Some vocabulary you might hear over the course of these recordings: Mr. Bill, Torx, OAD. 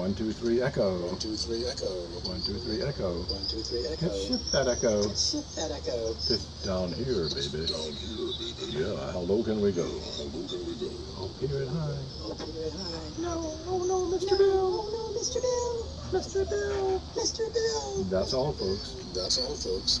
1, 2, 3, echo. 1, 2, 3, echo. 1, 2, 3, echo. 1, 2, 3, echo. Let's shift that echo. Let's shift that echo. It's down here, baby. Down here, baby. Yeah. How low can we go? How low can we go? Oh, Peter and high. Oh, Peter and high. No, oh no, Mr. Bill. Oh no, Mr. Bill. Mr. Bill. Mr. Bill. That's all, folks. That's all, folks. That's all, folks.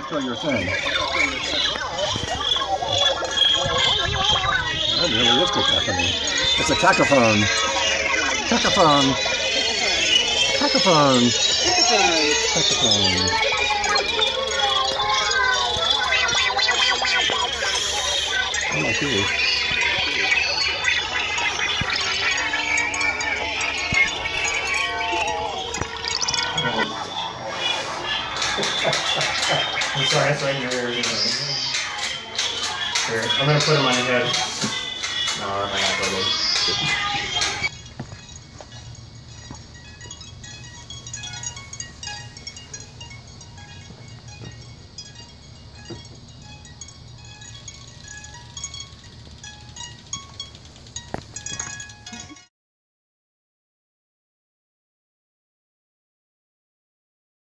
That's what you're saying. That really is cacophony. It's a cacophone. Cacophone. Cacophone. Cacophone. Cacophone. Oh my goodness. I'm sorry, it's right in your ear, isn't it? Here, I'm gonna put them on your head. No, I'm not gonna put them.